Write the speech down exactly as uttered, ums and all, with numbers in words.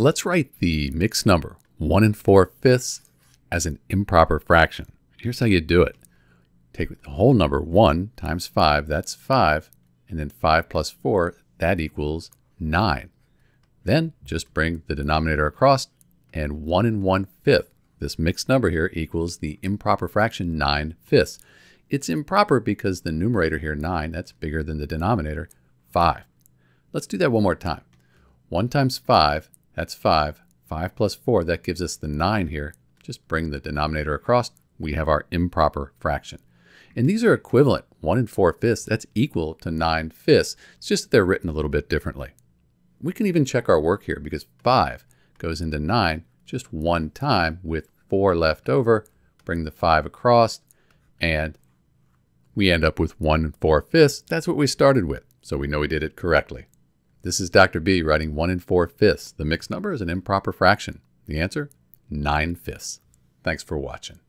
Let's write the mixed number one and four fifths as an improper fraction. Here's how you do it. Take the whole number one times five, that's five, and then five plus four, that equals nine. Then just bring the denominator across, and one and one fifth. This mixed number here equals the improper fraction nine fifths. It's improper because the numerator here, nine, that's bigger than the denominator, five. Let's do that one more time. one times five, that's five. five plus four, that gives us the nine here. Just bring the denominator across. We have our improper fraction. And these are equivalent. one and four fifths, that's equal to nine fifths. It's just that they're written a little bit differently. We can even check our work here because five goes into nine just one time with four left over. Bring the five across and we end up with one and four fifths. That's what we started with, so we know we did it correctly. This is Doctor B writing one and four fifths. The mixed number is an improper fraction. The answer, nine fifths. Thanks for watching.